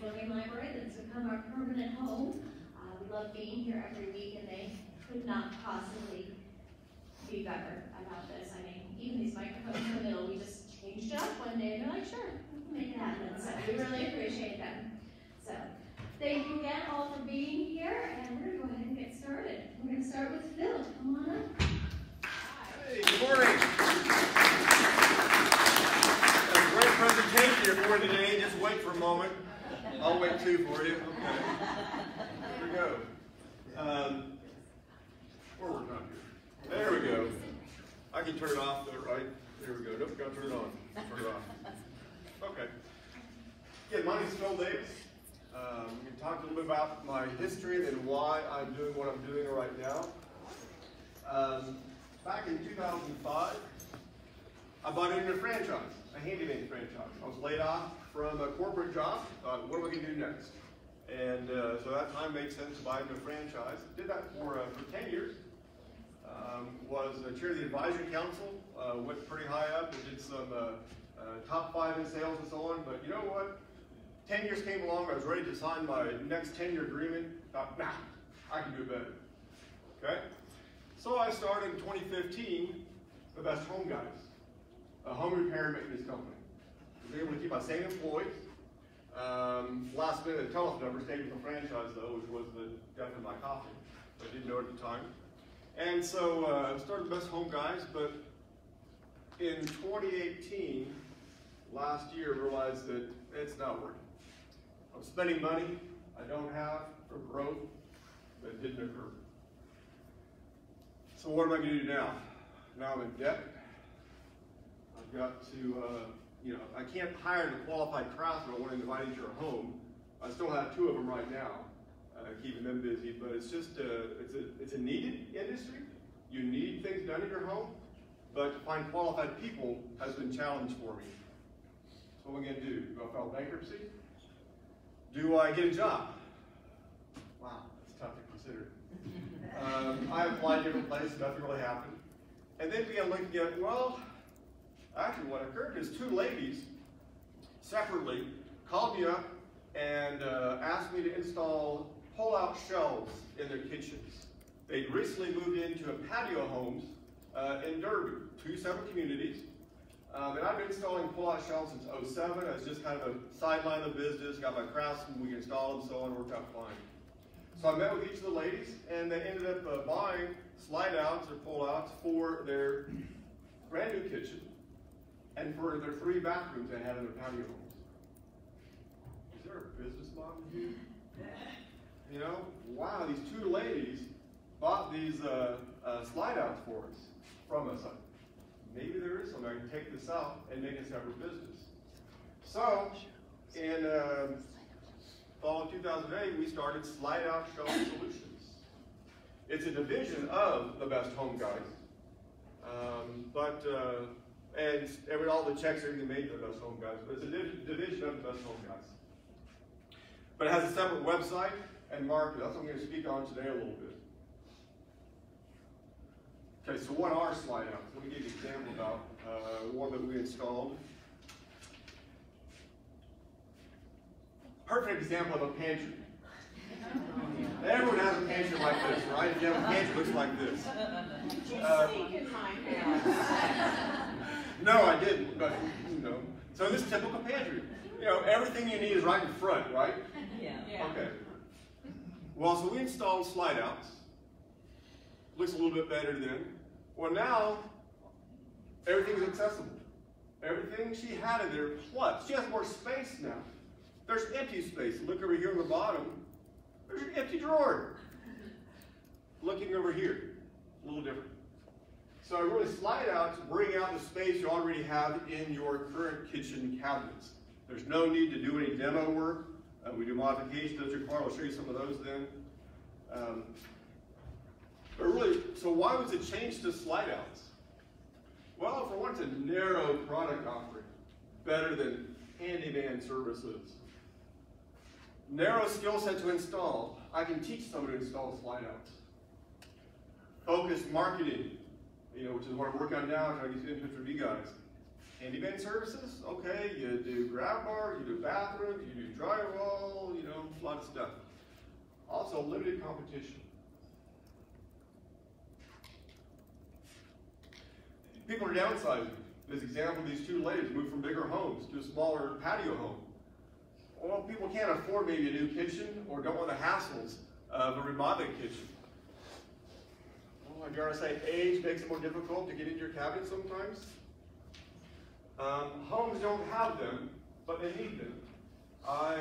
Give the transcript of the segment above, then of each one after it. Branch William Library that's become our permanent home. We love being here every week, and they could not possibly be better about this. I mean, even these microphones in the middle, we just changed up one day, and they're like, sure, we can make it happen. So we really appreciate them. So thank you again all for being here, and we're going to go ahead and get started. We're going to start with Phil. Come on up. Hey, good morning. That's a great presentation you're for today. Just wait for a moment. I'll wait too for you. Okay. Here we go. Forward, not here. There we go. I can turn it off, though, right? There we go. Nope, got to turn it on. Turn it off. Okay. Yeah, my name is Phil Davis. I'm going to talk a little bit about my history and then why I'm doing what I'm doing right now. Back in 2005, I bought into a franchise, a handyman franchise. I was laid off from a corporate job. Thought, what am I going to do next? And so that time made sense to buy into a franchise. Did that for 10 years. Was a chair of the advisory council. Went pretty high up and did some top 5 in sales and so on. But you know what? 10 years came along. I was ready to sign my next 10-year agreement. Thought, nah, I can do better. Okay. So I started in 2015 the Best Home Guys, a home repair and maintenance company. I was able to keep my same employees. Last minute, the telephone number stayed with the franchise though, which was the death of my coffee. I didn't know it at the time. And so I started Best Home Guys, but in 2018, last year, I realized that it's not working. I'm spending money I don't have for growth that didn't occur. So what am I going to do now? Now I'm in debt. I've got to, you know, I can't hire a qualified craftsman. I want to invite you to your home. I still have 2 of them right now, keeping them busy. But it's just, it's a needed industry. You need things done in your home, but to find qualified people has been a challenge for me. So what am I going to do? Do I file bankruptcy? Do I get a job? Wow, that's tough to consider. I applied to different places, nothing really happened. And then began looking at, well, actually what occurred is 2 ladies separately called me up and asked me to install pull-out shelves in their kitchens. They'd recently moved into a patio homes in Derby, 2 separate communities. And I've been installing pull-out shelves since 07. I was just kind of a sideline of the business, got my craftsmen, we installed them, so on, worked out fine. So I met with each of the ladies, and they ended up buying slide outs or pull outs for their brand new kitchen and for their 3 bathrooms they had in their patio homes. Is there a business model here? You know, wow, these 2 ladies bought these slide outs for us, from us. Maybe there is something I can take this out and make a separate business. So, in fall of 2008, we started Slide Out Shelf Solutions. It's a division of the Best Home Guys, and all the checks are even made to the Best Home Guys, but it's a division of the Best Home Guys. But it has a separate website and market. That's what I'm going to speak on today a little bit. Okay, so what are slide outs? Let me give you an example about one that we installed. Perfect example of a pantry. Everyone has a pantry like this, right? If you have a pantry, it looks like this. Did you sneak in my house? No, I didn't, but you know. So this typical pantry. You know, everything you need is right in front, right? Yeah. Okay. Well, so we installed slide outs. Looks a little bit better then. Well, now everything's accessible. Everything she had in there, plus she has more space now. There's empty space. Look over here on the bottom. There's an empty drawer. Looking over here, a little different. So I really slide out to bring out the space you already have in your current kitchen cabinets. There's no need to do any demo work. We do modifications as required. I'll show you some of those then. But really, so why was it changed to slide outs? Well, for one, it's a narrow product offering, better than handyman services. Narrow skill set to install. I can teach someone to install slide outs. Focused marketing, you know, which is what I work on now, trying to get in touch with you guys. Handyman services, okay, you do grab bar, you do bathrooms, you do drywall, you know, a lot of stuff. Also, limited competition. People are downsizing. This example, these two ladies moved from bigger homes to a smaller patio home. Well, people can't afford maybe a new kitchen or don't want the hassles of a remodeling kitchen. Well, dare I say, age makes it more difficult to get into your cabinet sometimes. Homes don't have them, but they need them. I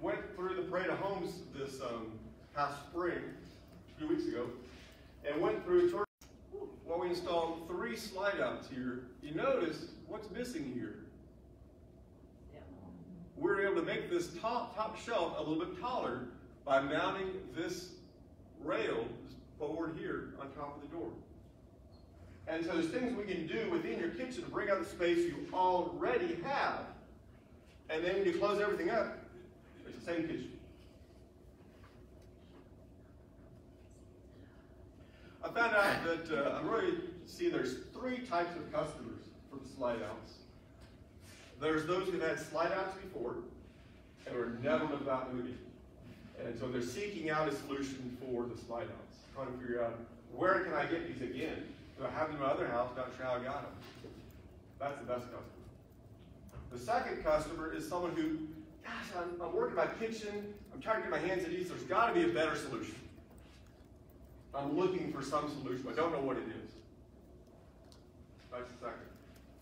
went through the parade of homes this past spring, 2 weeks ago, and went through a tour. Well, we installed 3 slide outs here. You notice what's missing here. We were able to make this top shelf a little bit taller by mounting this rail forward here on top of the door. And so there's things we can do within your kitchen to bring out the space you already have. And then when you close everything up, it's the same kitchen. I found out that I really see there's 3 types of customers for the slide outs. There's those who've had slide outs before and are never lived out in moving. And so they're seeking out a solution for the slide outs, trying to figure out where can I get these again? Do I have them in my other house? Not sure how I got them. That's the best customer. The second customer is someone who, gosh, I'm working my kitchen, I'm trying to get my hands and knees, there's got to be a better solution. I'm looking for some solution, but I don't know what it is. That's the second.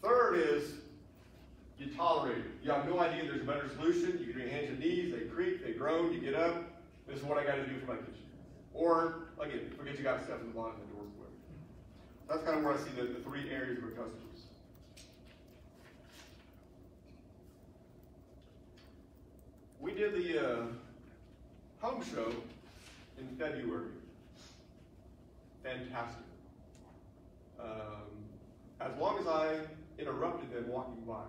Third is you tolerate it. You have no idea there's a better solution. You get your hands and knees, they creak, they groan, you get up. This is what I got to do for my kitchen. Or, again, forget you got to step in the bottom of the door quick. That's kind of where I see the 3 areas of our customers. We did the home show in February. Fantastic. As long as I interrupted them walking by.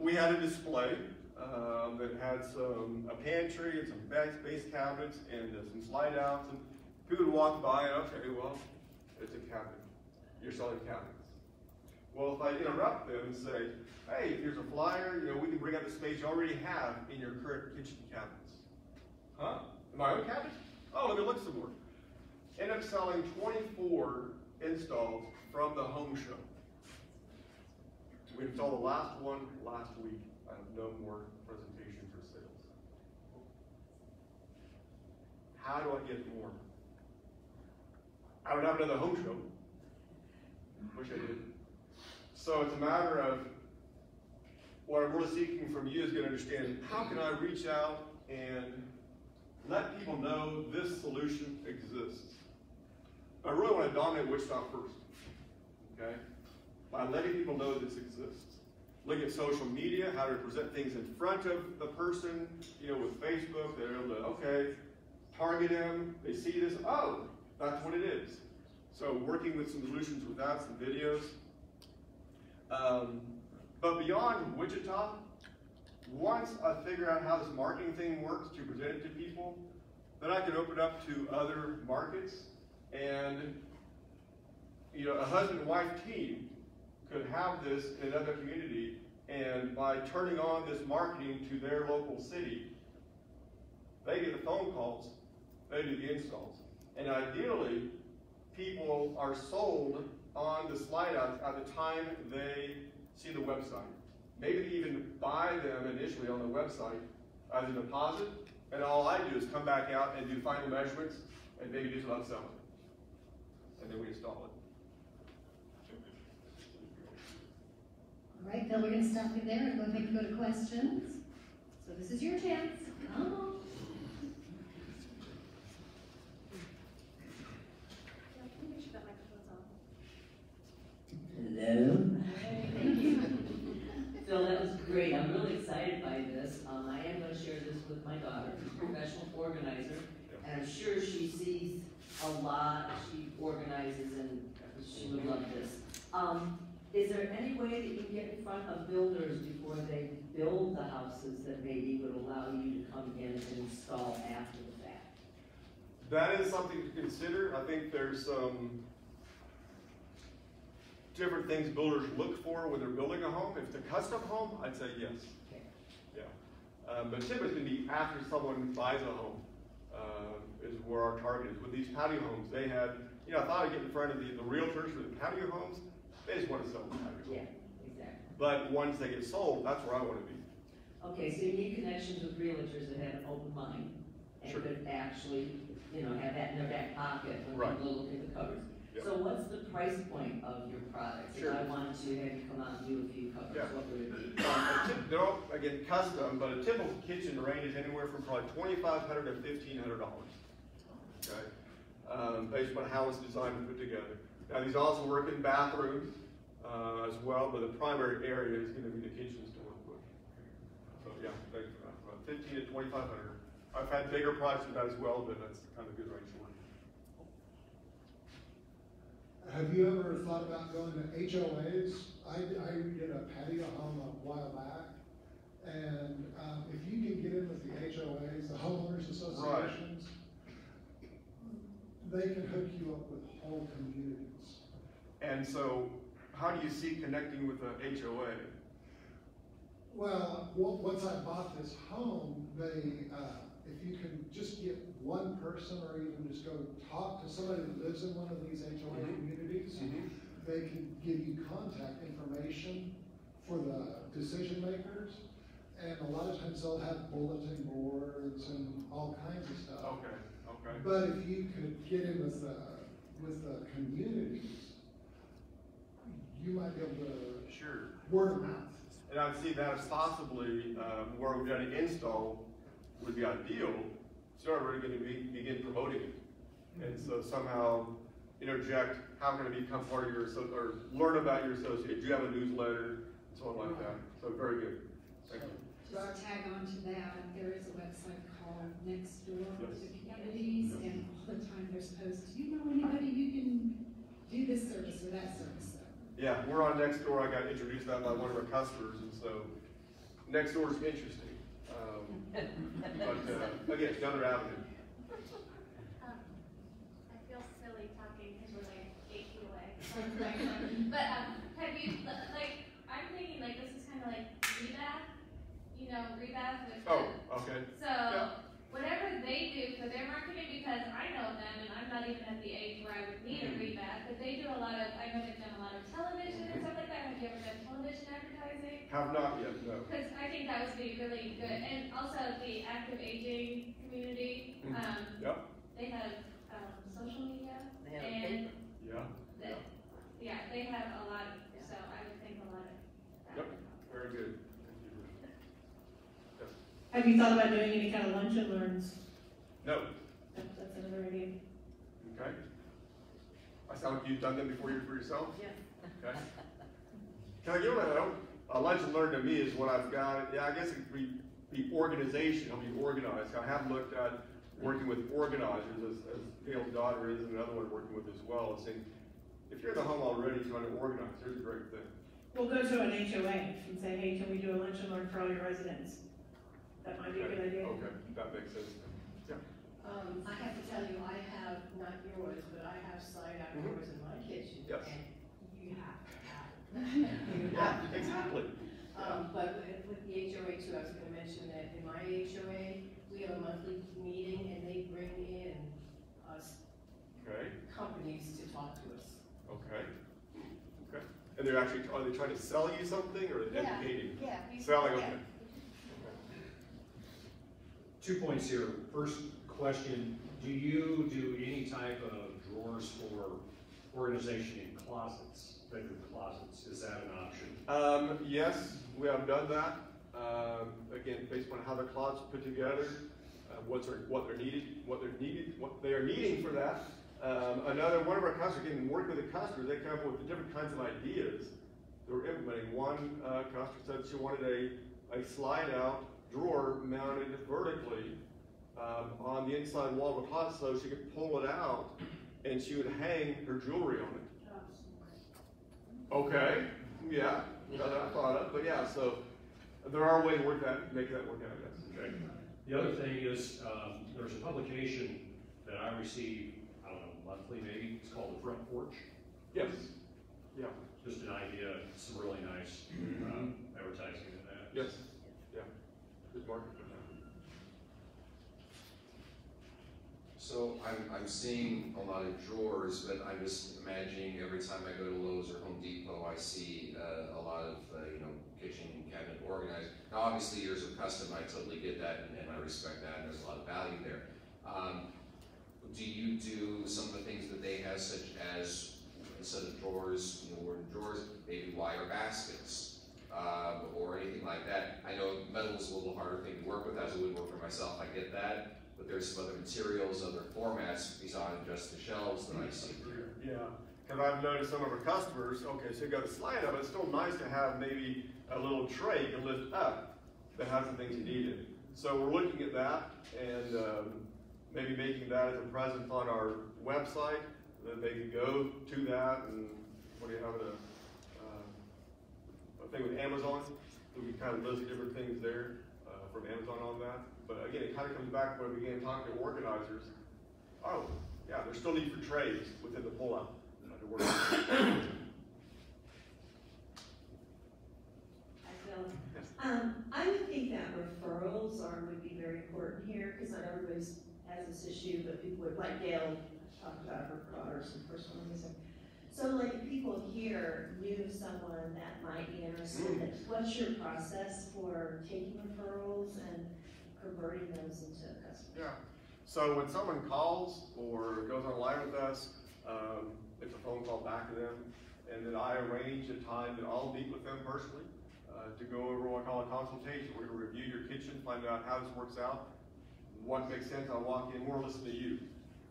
We had a display that had a pantry and some base cabinets and some slide outs, and people would walk by and okay, well, it's a cabinet. You're selling cabinets. Well, if I interrupt them and say, hey, here's a flyer, you know, we can bring up the space you already have in your current kitchen cabinets. Huh? My own cabinet? Oh, let me look some more. End up selling 24 installs from the home show. We installed the last one last week. I have no more presentation for sales. How do I get more? I don't have another home show. Wish I did. So it's a matter of what I'm really seeking from you is going to understand how can I reach out and let people know this solution exists. I really want to dominate Wichita first, okay? By letting people know this exists. Look at social media, how to present things in front of the person, you know, with Facebook, they're able to, okay, target them, they see this, oh, that's what it is. So working with some solutions with that, some videos. But beyond Wichita, once I figure out how this marketing thing works to present it to people, then I can open up to other markets. And, you know, a husband-wife team could have this in another community, and by turning on this marketing to their local city, they get the phone calls, they do the installs. And ideally, people are sold on the slide outs at the time they see the website. Maybe they even buy them initially on the website as a deposit, and all I do is come back out and do final measurements and maybe do some upselling. And then we install it. All right, Phil, we're going to stop you there and go to questions. So this is your chance. Come on. Can you make sure that microphone's on? Hello. Hi, thank you. Phil, that was great. I'm really excited by this. I am going to share this with my daughter, who's a professional organizer, and I'm sure she sees a lot, she organizes, and she would love this. Is there any way that you can get in front of builders before they build the houses that maybe would allow you to come in and install after the fact? That is something to consider. I think there's different things builders look for when they're building a home. If it's a custom home, I'd say yes. Yeah. But typically after someone buys a home is where our target is. With these patio homes, they had, you know, I thought I'd get in front of the realtors for the patio homes. They just want to sell the patio home. Yeah, exactly. But once they get sold, that's where I want to be. Okay, so you need connections with realtors that have an open mind and sure. could actually, you know, have that in their back pocket when right. people look at the covers. Yep. So what's the price point of your products? Sure. If I wanted to have you come out and do a few covers, yeah. what would it be? They're all, again, custom, but a typical kitchen range is anywhere from probably $2,500 to $1,500, okay? Based on how it's designed and put together. Now these also work in bathrooms as well, but the primary area is going to be the kitchens to work with. So yeah, about $1,500 to $2,500. I've had bigger products than that as well, but that's kind of a good range for me. Have you ever thought about going to HOAs? I did a patio home a while back, and if you can get in with the HOAs, the homeowners associations, right. they can hook you up with whole communities. And so, how do you see connecting with the HOA? Well, once I bought this home, they if you can just get one person or even just go talk to somebody that lives in one of these HOA mm-hmm. communities, mm-hmm. they can give you contact information for the decision makers. And a lot of times they'll have bulletin boards and all kinds of stuff. Okay, okay. But if you could get in with the communities, you might be able to sure. word of mouth. And I'd see that as possibly where we've done an install would be ideal. So we're already going to begin promoting it, and so somehow interject how can it become part of your or learn about your associate. Do you have a newsletter, and so on like that. So very good. Thank you. Just tag on to that. There is a website called Next Door yes. to Communities, yes. and all the time there's posts. Do you know anybody who can do this service or that service? Yeah, we're on Nextdoor. I got introduced to that by one of our customers, and so Nextdoor is interesting. But again, it's another avenue. I feel silly talking because we're like AQA. But have you, like, I'm thinking like this is kind of like rebath, you know, rebath with oh, okay. So yeah. whatever they do for their marketing, because I know them and I'm not even at the age where I would need a rebath, but they do a lot of, I know they've done a lot of television and stuff like that. Have you ever done television advertising? Have not yet, no. Because I think that would be really good. And also the active aging community, yep. they have social media. They have and yeah. The, yeah, they have a lot of, so I would think a lot of that. Yep, very good. Have you thought about doing any kind of lunch and learns? No. That's another idea. Okay. I sound like you've done that before for yourself? Yeah. Okay. Can I give it a lunch and learn to me is what I've got. Yeah, I guess it would be organization. I'll be organized. I have looked at working with organizers, as Gail's daughter is, and another one working with as well, and saying, if you're at the home already trying to organize, here's a great thing. We'll go to an HOA and say, hey, can we do a lunch and learn for all your residents? That might be a good idea. Okay, that makes sense. Yeah. I have to tell you, I have, not yours, but I have slide out doors in my kitchen. Yes. And you have to have it. Yeah, exactly. But with the HOA too, I was going to mention that in my HOA, we have a monthly meeting and they bring in companies to talk to us. Okay. Okay. And they're actually, are they trying to sell you something or educating? Yeah. Selling, okay. 2 points here. First question, do you do any type of drawers for organization in closets, bedroom closets? Is that an option? Yes, we have done that. Again, based on how the closets are put together, what they are needing for that. Another one of our customers, again, working with the customers, they come up with different kinds of ideas that we're implementing. One customer said she wanted a slide out drawer mounted vertically on the inside wall of a closet so she could pull it out and she would hang her jewelry on it. Okay, yeah, that's what I thought of, but yeah, so there are ways to work that, make that work out, I guess. Okay. The other thing is there's a publication that I receive, I don't know, monthly maybe, it's called The Front Porch. Yes, yeah. just an idea, some really nice advertising in that. Yes. Yeah. Good market. So I'm seeing a lot of drawers, but I'm just imagining every time I go to Lowe's or Home Depot, I see a lot of you know, kitchen cabinet organized. Now, obviously, yours are custom. I totally get that, and I respect that. And there's a lot of value there. Do you do some of the things that they have, such as instead of drawers, you know, wooden drawers, maybe wire baskets or anything like that? I know metal is a little harder thing to work with as a woodworker myself. I get that. But there's some other materials, other formats besides just the shelves that I see here. Yeah, because I've noticed some of our customers, okay, so you got a slide up, it's still nice to have maybe a little tray you can lift up that has the things you need in it. So we're looking at that and maybe making that as a present on our website, that they can go to that. And what do you have, a thing with Amazon? We can kind of list different things there from Amazon on that. But again, it kind of comes back when we began talking to organizers. Oh, yeah, there's still need for trays within the pull-out to work. I would think that referrals would be very important here, because not everybody has this issue, but people would, like Gail talked about her daughters and personal reason. So, like, people here knew someone that might be interested. What's your process for taking referrals and converting those into customers? Yeah. So when someone calls or goes online with us, it's a phone call back to them, and then I arrange a time that I'll meet with them personally to go over what I call a consultation. We're going to review your kitchen, find out how this works out, what makes sense. I'll walk in, we'll listen to you.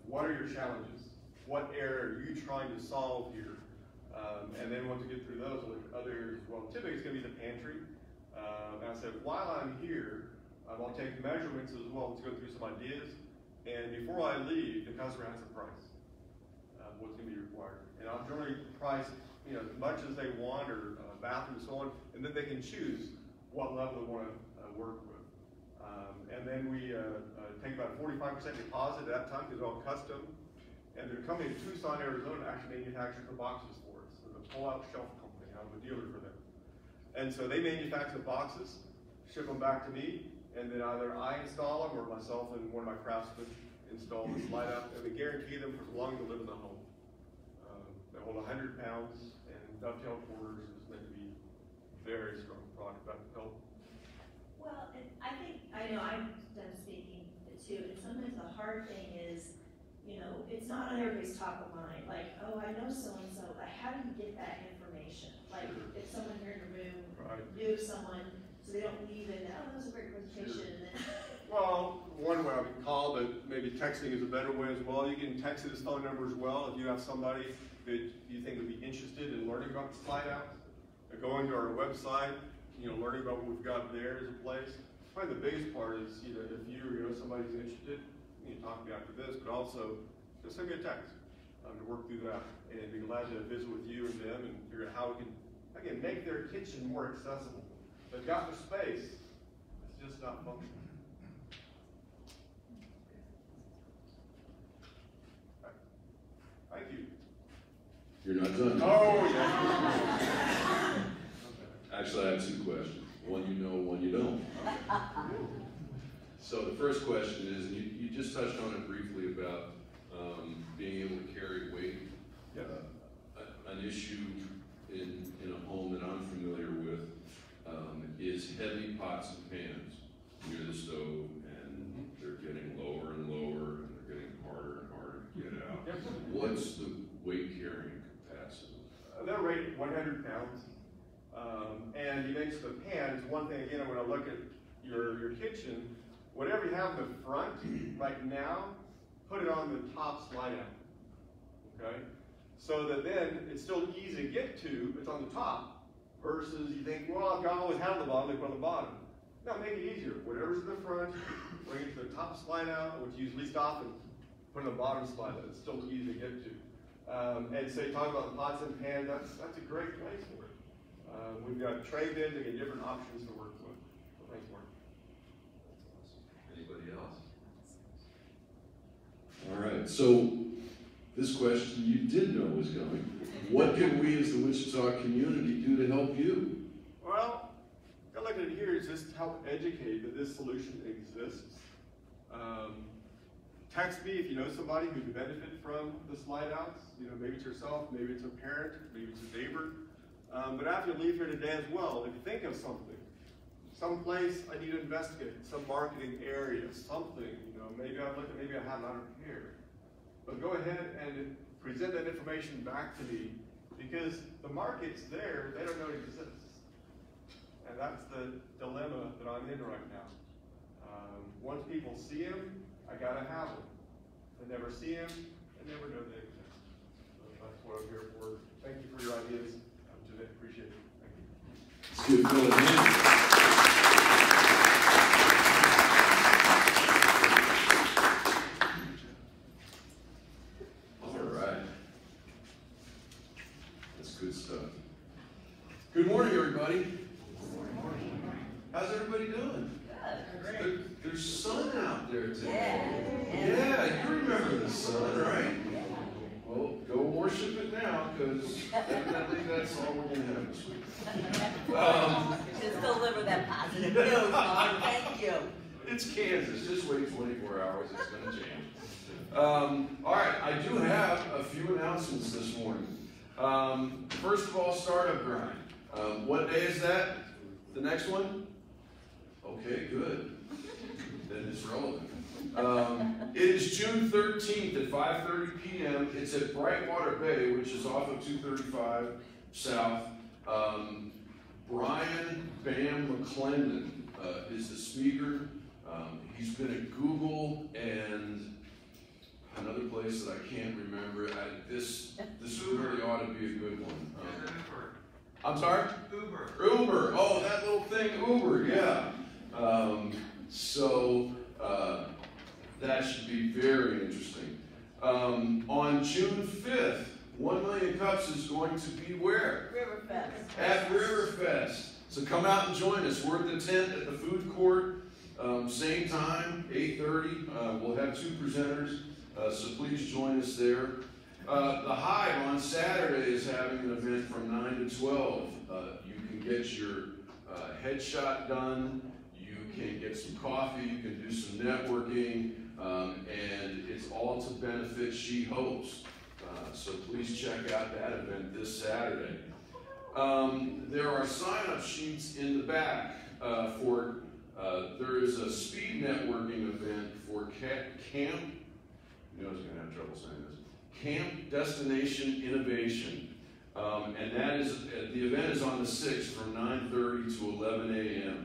What are your challenges? What error are you trying to solve here? And then once we get through those, we'll look at other areas as well. Typically, it's going to be the pantry. And I said, while I'm here, I'll take measurements as well to go through some ideas, and before I leave, the customer has a price, what's going to be required. And I'll generally price, you know, as much as they want, or bathroom, so on, and then they can choose what level they want to work with. And then we take about 45% deposit at that time, because it's all custom. And they're coming to Tucson, Arizona, actually manufacture the boxes for us. So the pull-out shelf company, I'm a dealer for them. And so they manufacture boxes, ship them back to me, and then either I install them, or myself and one of my craftsmen install this slide up, and we guarantee them for as long as they live in the home. They hold 100 pounds, and dovetail quarters is meant to be very strong product. That help. Well, and I think, I know I'm done speaking too, and sometimes the hard thing is, you know, it's not on everybody's top of mind. Like, oh, I know so-and-so, but how do you get that information? Like, sure. If someone here in the room knew someone, so they don't leave it, oh, that was a great presentation. Sure. Well, one way I would call, but maybe texting is a better way as well. You can text this phone number as well if you have somebody that you think would be interested in learning about the slide out. Or going to our website, you know, learning about what we've got there as a place. Probably the biggest part is, you know, if you or you know somebody's interested, you can talk to me after this, but also just send me a text to work through that. And be glad to visit with you and them and figure out how we can, again, make their kitchen more accessible. They've got the space, it's just not functional. Right. Thank you. You're not done. Oh, yeah. Okay. Actually, I have two questions. One you know, one you don't. Okay. So the first question is, and you just touched on it briefly about being able to carry weight. Yeah. An issue in a home that I'm familiar with is heavy pots and pans near the stove, and they're getting lower and lower, and they're getting harder and harder to get out. What's the weight carrying capacity? They're rated 100 pounds. And you mentioned the pans. One thing, again, when I look at your kitchen, whatever you have in the front right now, put it on the top slide out, okay? So that then it's still easy to get to, it's on the top. Versus you think, well, I've got to always have the bottom, they put on the bottom. No, make it easier. Whatever's in the front, bring it to the top slide out, which you use least often, put on the bottom slide out. It's still easy to get to. And so you talk about the pots and pans, that's a great place for it. We've got tray bins and get different options to work with. So thanks, Mark. Anybody else? All right, so this question you did know was coming. What can we as the Wichita community do to help you? Well, I look at it here is just help educate that this solution exists. Text me if you know somebody who could benefit from the slide outs. You know, maybe it's yourself, maybe it's a parent, maybe it's a neighbor. But after you leave here today as well, if you think of something, some place I need to investigate, some marketing area, something, you know, maybe I've looked at, maybe I have not here. But go ahead and present that information back to me, because the market's there, they don't know it exists. And that's the dilemma that I'm in right now. Once people see them, I gotta have them. If they never see them, they never know they exist. So that's what I'm here for. Thank you for your ideas today. Appreciate it. Thank you. All right. That's good stuff. Good morning, everybody. Good morning. How's everybody doing? Good. Great. There's sun out there today. Yeah, you remember the sun, right? Well, go worship it now, because definitely that's all we're going to have this week. Just deliver that positive news, Lord. Thank you. It's Kansas. Just wait 24 hours. It's going to change. All right, I do have a few announcements this morning. First of all, Startup Grind. What day is that? The next one? Okay, good. Then it's relevant. It is June 13th at 5:30 p.m. It's at Brightwater Bay, which is off of 235 South. Brian Bam McClendon is the speaker. He's been at Google and another place that I can't remember. This really ought to be a good one. I'm sorry? Uber. Oh, that little thing, Uber, yeah. That should be very interesting. On June 5th, 1 Million Cups is going to be where? Riverfest. At Riverfest. So come out and join us. We're at the tent at the food court. Same time, 8:30. We'll have two presenters, so please join us there. The Hive on Saturday is having an event from 9 to 12. You can get your headshot done. You can get some coffee, you can do some networking, and it's all to benefit She Hopes. So please check out that event this Saturday. There are sign-up sheets in the back there is a speed networking event for Camp, you know I was going to have trouble saying this, Camp Destination Innovation. And the event is on the 6th from 9:30 to 11 a.m.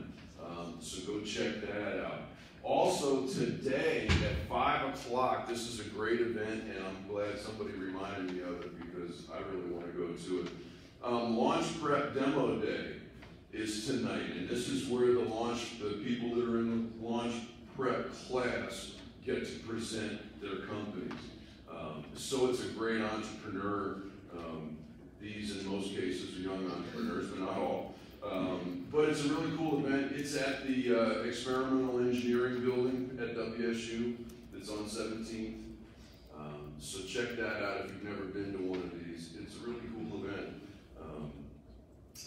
So go check that out. Also today at 5 o'clock, this is a great event, and I'm glad somebody reminded me of it because I really want to go to it. Launch Prep Demo Day is tonight, and this is where the people that are in the launch prep class get to present their companies. So it's a great entrepreneur. These, in most cases, are young entrepreneurs, but not all. But it's a really cool event. It's at the Experimental Engineering Building at WSU. It's on 17th. So check that out if you've never been to one of these. It's a really cool event.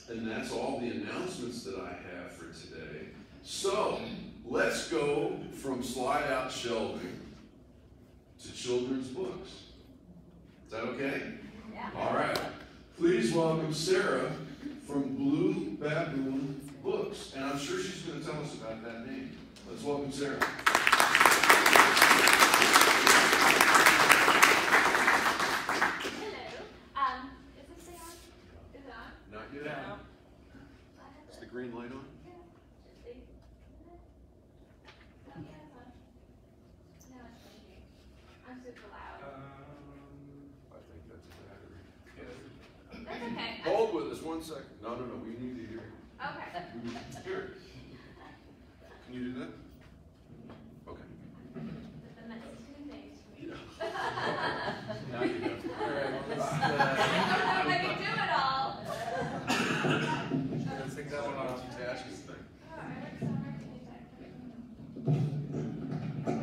And that's all the announcements that I have for today. So let's go from slide out shelving to children's books. Is that okay? Yeah. All right. Please welcome Sarah from Blue Babylon Books, and I'm sure she's going to tell us about that name. Let's welcome Sarah. Hello. Is this thing on? Is it on? Not yet. No. Is the green light on? Yeah. Should be. Oh, yeah, it's on. No, it's blinking. I'm super loud. I think that's a battery. Yeah. That's okay. Hold with us 1 second. No, we need to hear. Okay. We need to hear. Can you do that? Okay. The next 2 days. Yeah. Now you know. All right. I can do it all. I think that one on multitasking thing. All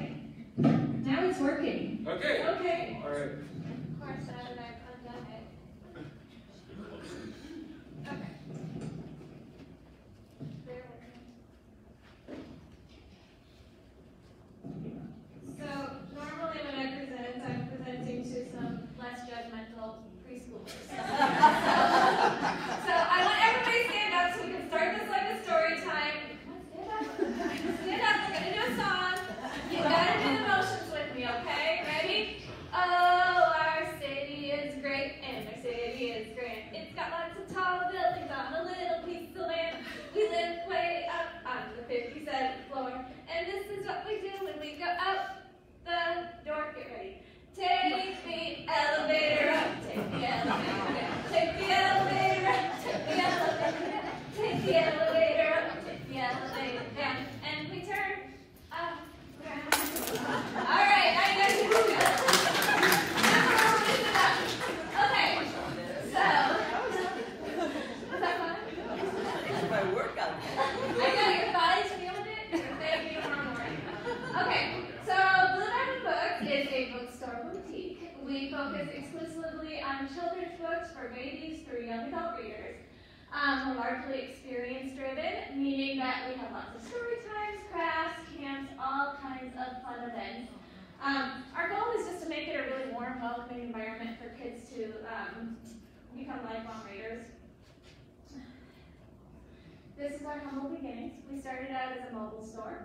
right. Now it's working. Okay. All right. Of course, I undone it. for babies through young adult readers. We're largely experience-driven, meaning that we have lots of story times, crafts, camps, all kinds of fun events. Our goal is just to make it a really warm, welcoming environment for kids to become lifelong readers. This is our humble beginnings. We started out as a mobile store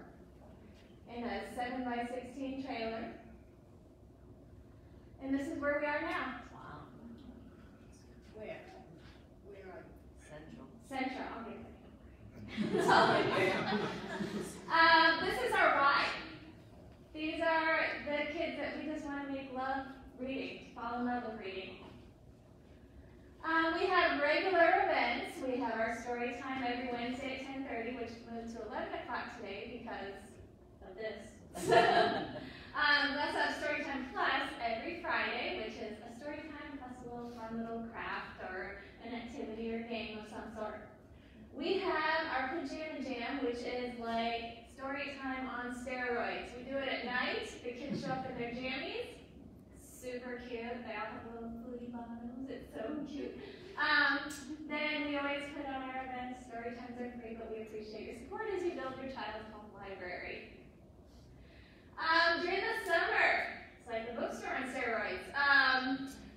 in a 7x16 trailer. And this is where we are now. Wow. Where are you? Central. Central, I'll get that. This is our ride. These are the kids that we just want to make love reading, fall in love with reading. We have regular events. We have our story time every Wednesday at 10:30, which moved to 11 o'clock today because of this. We also have Story Time Plus every Friday, which is a story time plus a little fun little craft or an activity or game of some sort. We have our Pajama Jam, which is like story time on steroids. We do it at night. The kids show up in their jammies. Super cute. They all have little booty bottles. It's so cute. Then we always put on our events. Story times are free, but we appreciate your support as you build your child's home library. During the summer, it's like the bookstore on steroids.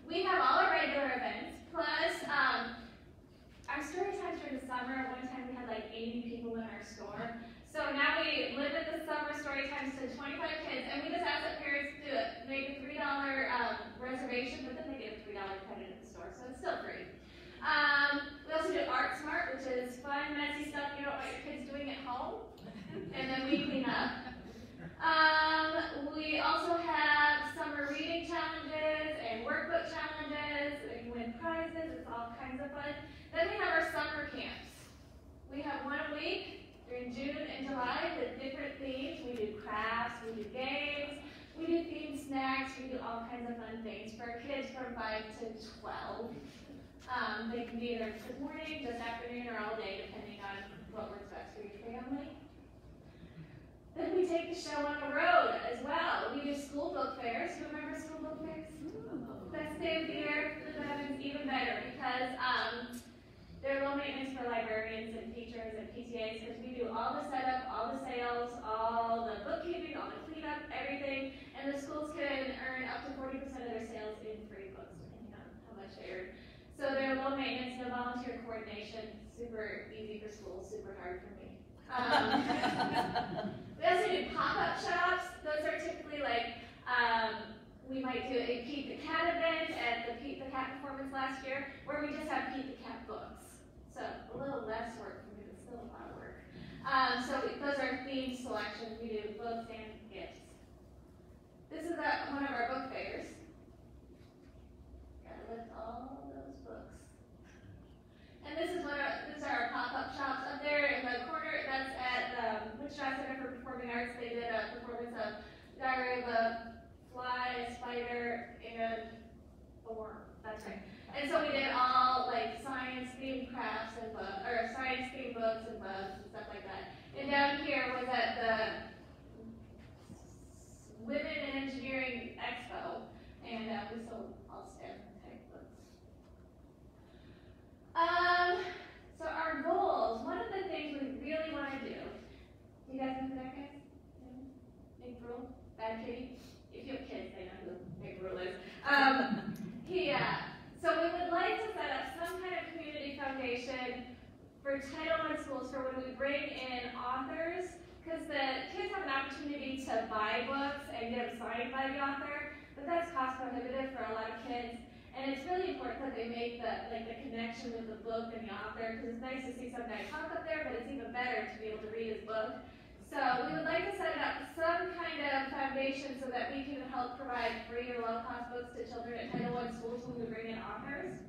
We have all our regular events, plus our story times during the summer. At one time we had like 80 people in our store. So now we limit the summer story times to 25 kids, and we just ask that parents do it. Make a $3 reservation, but then they get a $3 credit at the store, so it's still free. We also do Art Smart, which is fun, messy stuff you don't want your kids doing at home, and then we clean up. We also have summer reading challenges and workbook challenges, and you win prizes. It's all kinds of fun. Then we have our summer camps. We have one a week during June and July with different themes. We do crafts, we do games, we do themed snacks, we do all kinds of fun things for kids from 5 to 12. They can be either this morning, this afternoon, or all day, depending on what works best for your family. Then we take the show on the road as well. We do school book fairs. Do you remember school book fairs? Ooh. Best day of the year for the veterans, even better, because they're low maintenance for librarians and teachers and PTAs, because we do all the setup, all the sales, all the bookkeeping, all the cleanup, everything, and the schools can earn up to 40% of their sales in free books, depending on how much they earn. So they're low maintenance, no volunteer coordination, super easy for schools, super hard for me. We also do pop-up shops. Those are typically like, we might do a Pete the Cat event at the Pete the Cat performance last year, where we just have Pete the Cat books. So a little less work for me, but still a lot of work. So those are theme selections. We do books and gifts. This is one of our book fairs. Gotta lift all those books. And these are our pop-up shops up there in the corner. That's at the Wichita Center for Performing Arts. They did a performance of Diary of a Fly, a Spider, and a Worm. That's right. And so we did all like science-themed crafts and books, or science-themed books and bugs and stuff like that. And down here was at the Women in Engineering Expo, and we sold all STEM. So our goals, one of the things we really want to do, you guys know who that guy is? Nick Bruel, Bad Kitty? If you have kids, they know who Nick Bruel is. So we would like to set up some kind of community foundation for Title I schools for when we bring in authors, because the kids have an opportunity to buy books and get them signed by the author, but that's cost prohibitive for a lot of kids. And it's really important that they make the connection with the book and the author, because it's nice to see some guy talk up there, but it's even better to be able to read his book. So we would like to set up some kind of foundation so that we can help provide free or low-cost books to children at Title I schools when we bring in authors.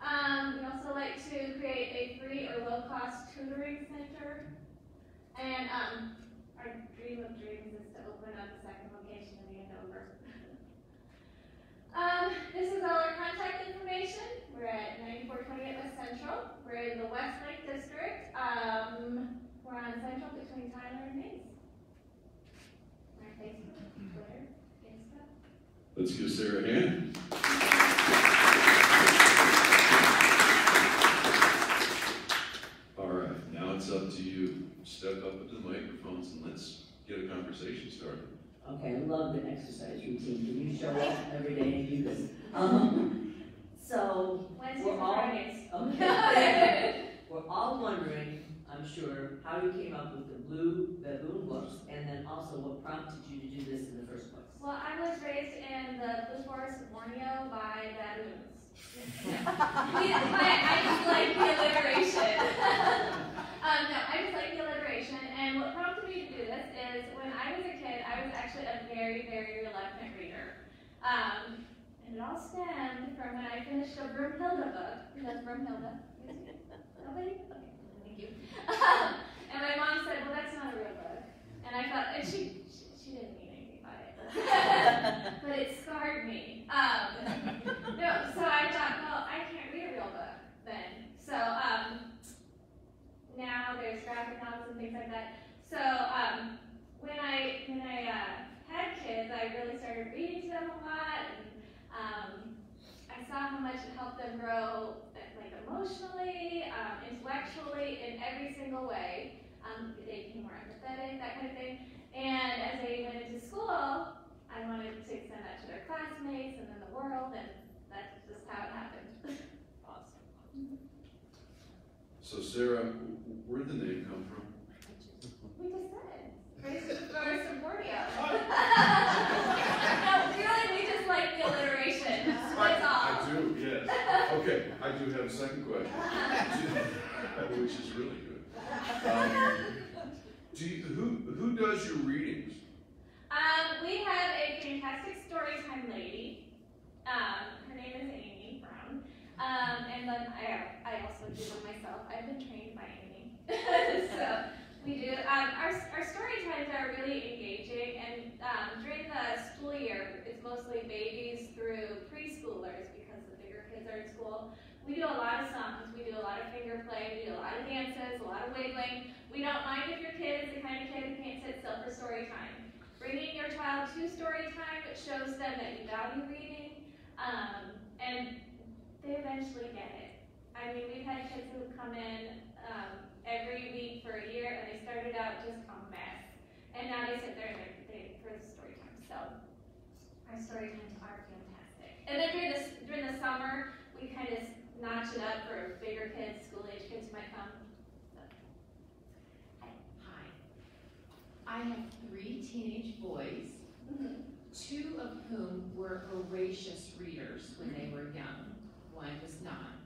We also like to create a free or low-cost tutoring center. And our dream of dreams is to open up a second location in Andover. This is all our contact information. We're at 9428 West Central. We're in the Westlake District. We're on Central between Tyler and Mays. On our Facebook, Twitter, Insta. Let's give Sarah a hand. step up into the microphones and let's get a conversation started. Okay, I love the exercise routine. Can you show up every day and do this? So we're all, okay. We're all wondering, I'm sure, how you came up with the Blue Babylon Books, and then also what prompted you to do this in the first place. Well, I was raised in the Blue Forest of Borneo by baboons. I just like the alliteration. No, I just like the alliteration, and what prompted me to do this is when I was a kid, I was actually a very, very reluctant reader. And it all stemmed from when I finished a Brumhilda book. Who knows Brumhilda? Nobody? Okay, thank you. And my mom said, well, that's not a real book. And I thought, and she didn't mean anything by it. But it scarred me. No, so I thought, well, I can't read a real book then. So now there's graphic novels and things like that. So when I had kids, I really started reading to them a lot. And, I saw how much it helped them grow, like emotionally, intellectually, in every single way. They became more empathetic, that kind of thing. And as they went into school, I wanted to send that to their classmates and then the world, and that's just how it happened. Awesome. So Sarah, where did the name come from? We just said it. Raised to the Forest of Borneo. No, really, we just like the alliteration. That's all. I do, yes. Okay, I do have a second question, which is really good. Who does your readings? We have a fantastic storytime lady. Her name is Amy Brown. And then I also do them myself. I've been trained by Amy. So we do. Our story times are really engaging, and during the school year, it's mostly babies through preschoolers because the bigger kids are in school. We do a lot of songs, we do a lot of finger play, we do a lot of dances, a lot of wiggling. We don't mind if your kid is the kind of kid who can't sit still for story time. Bringing your child to story time shows them that you value reading, and they eventually get it. I mean, we've had kids who come in every week for a year, and they started out just a mess, and now they sit there and they for the story time. So our story times are fantastic. And then during the summer, we kind of notch it up for bigger kids, school age kids who might come. So. Hi, I have 3 teenage boys, mm-hmm. 2 of whom were voracious readers when they were young. One was not.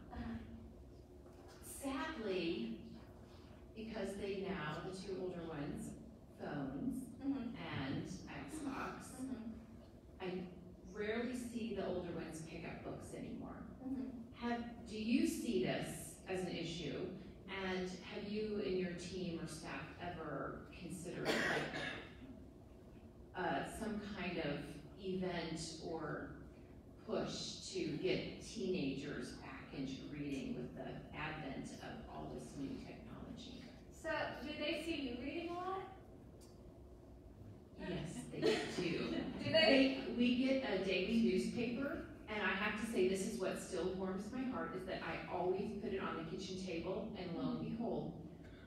Sadly, because they now, the 2 older ones, phones mm-hmm. and Xbox, mm-hmm. I rarely see the older ones pick up books anymore. Mm-hmm. Do you see this as an issue? And have you and your team or staff ever considered some kind of event or push to get teenagers back into reading with the advent of all this new technology? So, do they see you reading a lot? Yes, they do. Do they? We get a daily newspaper, and I have to say, this is what still warms my heart, is that I always put it on the kitchen table, and lo and behold,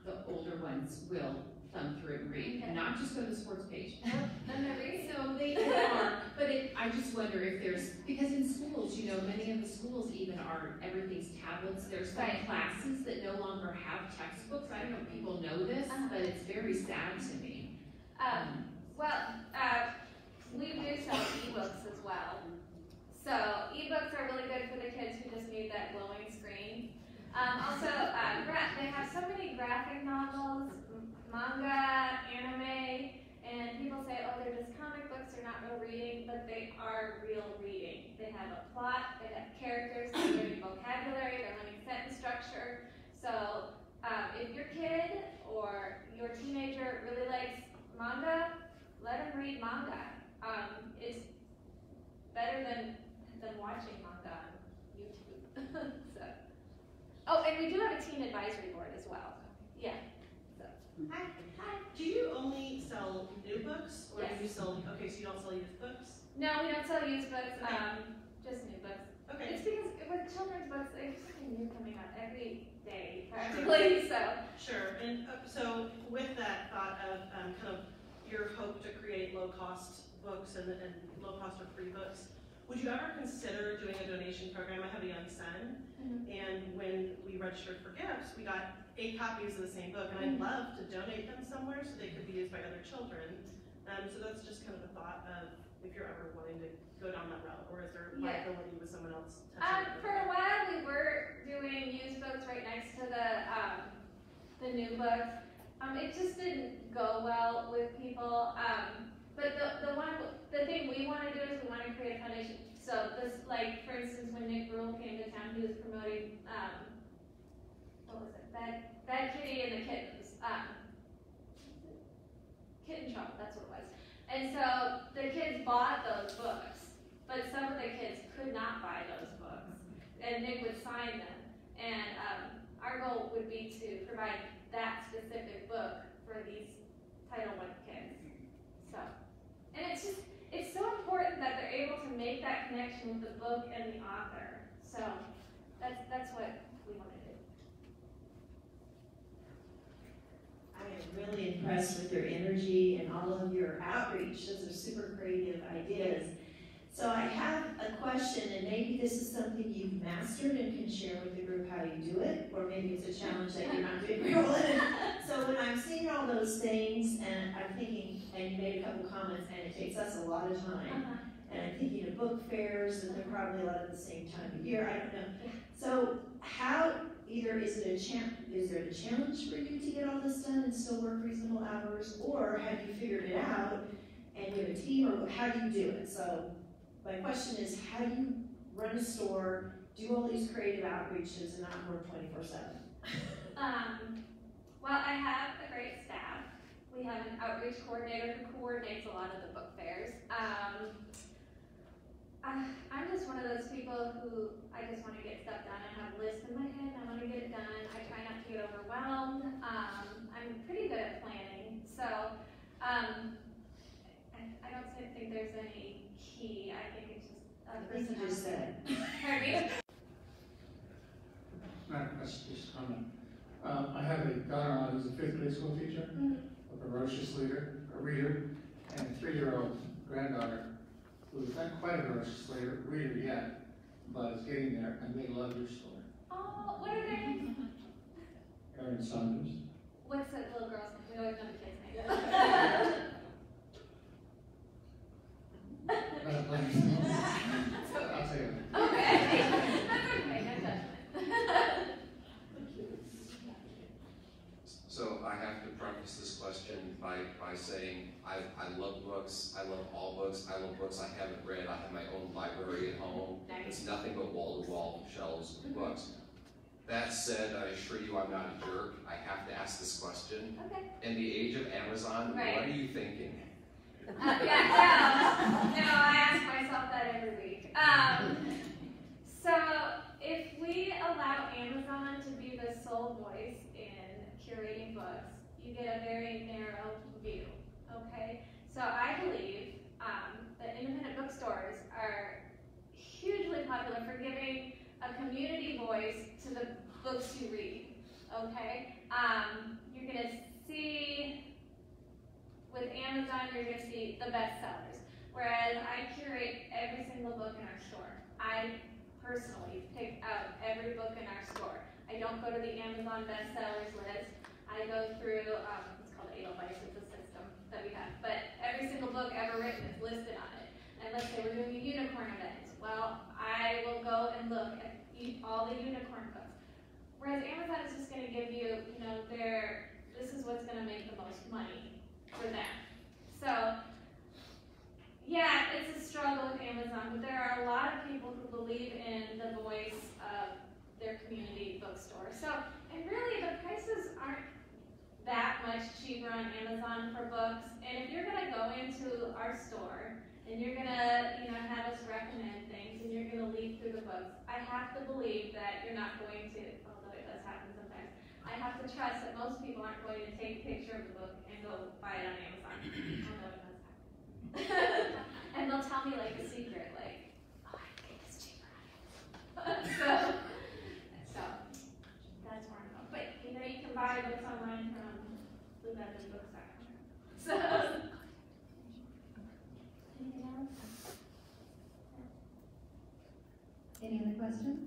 the older ones will thumb through and read, and not just go to the sports page. So they are, but I just wonder if there's, because in schools, you know, many of the schools even are, everything's tablets. There's some classes that no longer have textbooks. I don't know if people know this, but it's very sad to me. We do sell ebooks as well. So ebooks are really good for the kids who just need that glowing screen. They have so many graphic novels, manga, anime, and people say, oh, they're just comic books, they're not real reading, but they are real reading. They have a plot, they have characters, they're learning vocabulary, they're learning sentence structure. So if your kid or your teenager really likes manga, let them read manga. It's better than watching manga on YouTube. So. Oh, and we do have a teen advisory board as well. Yeah. Hi. Hi. Do you only sell new books, or yes. Do you sell? Okay, so you don't sell used books. No, we don't sell used books. Just new books. Okay. It's because with children's books, there's something new coming out every day, practically. Sure. So. Sure. And so with that thought of kind of your hope to create low-cost books and low-cost or free books, would you ever consider doing a donation program? I have a young son, mm-hmm. and when we registered for gifts, we got 8 copies of the same book, and mm-hmm. I'd love to donate them somewhere so they could be used by other children. So that's just kind of the thought of if you're ever willing to go down that route, or is there liability with someone else? For a while, we were doing used books right next to the new books. It just didn't go well with people. But the thing we want to do is we want to create a foundation. So this, like for instance, when Nick Bruel came to town, he was promoting what was it? Bad Kitty and the Kittens. Kitten Shop, that's what it was. And so the kids bought those books, but some of the kids could not buy those books, and Nick would sign them. And our goal would be to provide that specific book for these Title I kids. So, and it's just, it's so important that they're able to make that connection with the book and the author. So that's what we want to do. I am really impressed with your energy and all of your outreach. Those are super creative ideas. So I have a question, and maybe this is something you've mastered and can share with the group how you do it, or maybe it's a challenge that you're not doing real well. So when I'm seeing all those things, and I'm thinking, and you made a couple comments, and it takes us a lot of time, and I'm thinking of book fairs, and they're probably a lot at the same time of year, I don't know. So how, either is there a challenge for you to get all this done and still work reasonable hours, or have you figured it out and you have a team, or how do you do it? So my question is, how do you run a store, do all these creative outreaches, and not work 24/7? Well, I have a great staff. We have an outreach coordinator who coordinates a lot of the book fairs. I'm just one of those people who I just want to get stuff done. I have lists in my head. I want to get it done. I try not to get overwhelmed. I'm pretty good at planning, so I don't think there's any key. I think it's just a person. You just said. Just comment. I have a daughter-in-law who's a 5th grade school teacher, a ferocious reader, and a 3-year-old granddaughter who's not quite a ferocious reader yet, but is getting there, and they love your story. Oh, what are their names? Erin Saunders. What's that little girl's name? We always know the kids' name. I'll say it. Okay. That's okay. No judgment. So I have to preface this question by saying I love books. I love all books. I love books I haven't read. I have my own library at home. It's nothing but wall-to-wall shelves of books. That said, I assure you I'm not a jerk. I have to ask this question. Okay. In the age of Amazon, what are you thinking? No, I ask myself that every week. So if we allow Amazon to be the sole voice curating books, you get a very narrow view, okay? So I believe that independent bookstores are hugely popular for giving a community voice to the books you read, okay? You're gonna see, with Amazon, you're gonna see the bestsellers, whereas I curate every single book in our store. I personally pick out every book in our store. I don't go to the Amazon bestsellers list. I go through, it's called Adelweiss, it's a system that we have, but every single book ever written is listed on it. And let's say we're doing a unicorn event. Well, I will go and look at all the unicorn books. Whereas Amazon is just gonna give you, you know, this is what's gonna make the most money for them. So, yeah, it's a struggle with Amazon, but there are a lot of people who believe in the voice of their community bookstore. So, and really the prices aren't that much cheaper on Amazon for books. And if you're gonna go into our store and you're gonna, you know, have us recommend things and you're gonna lead through the books, I have to believe that you're not going to, although it does happen sometimes, I have to trust that most people aren't going to take a picture of the book and go buy it on Amazon. Although it does happen. And they'll tell me like a secret, like, oh, I can get this cheaper on Amazon. those books aren't true. So, anything else? Any other questions?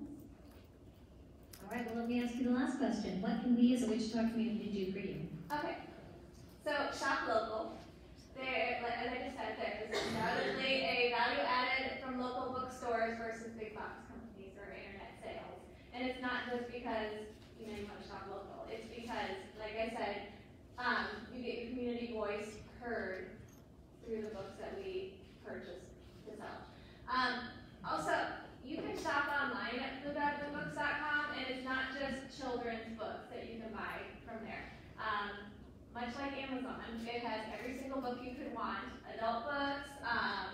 All right, well, let me ask you the last question. What can we as a Wichita community do for you? Okay, so shop local. There, like as I just said, there is undoubtedly a value added from local bookstores versus big box companies or internet sales. And it's not just because you know you want to shop local. It's because, like I said, you get your community voice heard through the books that we purchase to sell. Also, you can shop online at BlueBabylonBooks.com, and it's not just children's books that you can buy from there. Much like Amazon, it has every single book you could want. Adult books, I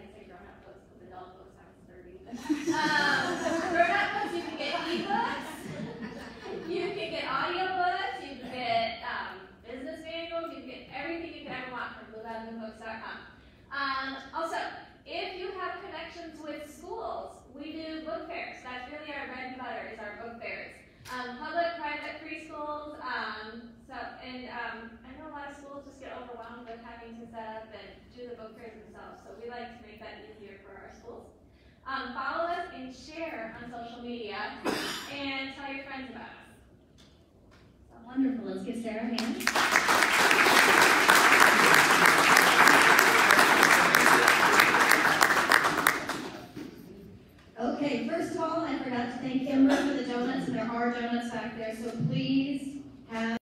like to say grown-up books, because adult books sounds dirty. Grown-up books, you can get ebooks, you can get audiobooks, you can get business manuals, you can get everything you could ever want from BlueBabylonBooks.com. Also, if you have connections with schools, we do book fairs. That's really our bread and butter, is our book fairs. Public, private, preschools, I know a lot of schools just get overwhelmed with having to set up and do the book fairs themselves, so we like to make that easier for our schools. Follow us and share on social media, and tell your friends about us. Wonderful. Let's give Sarah a hand.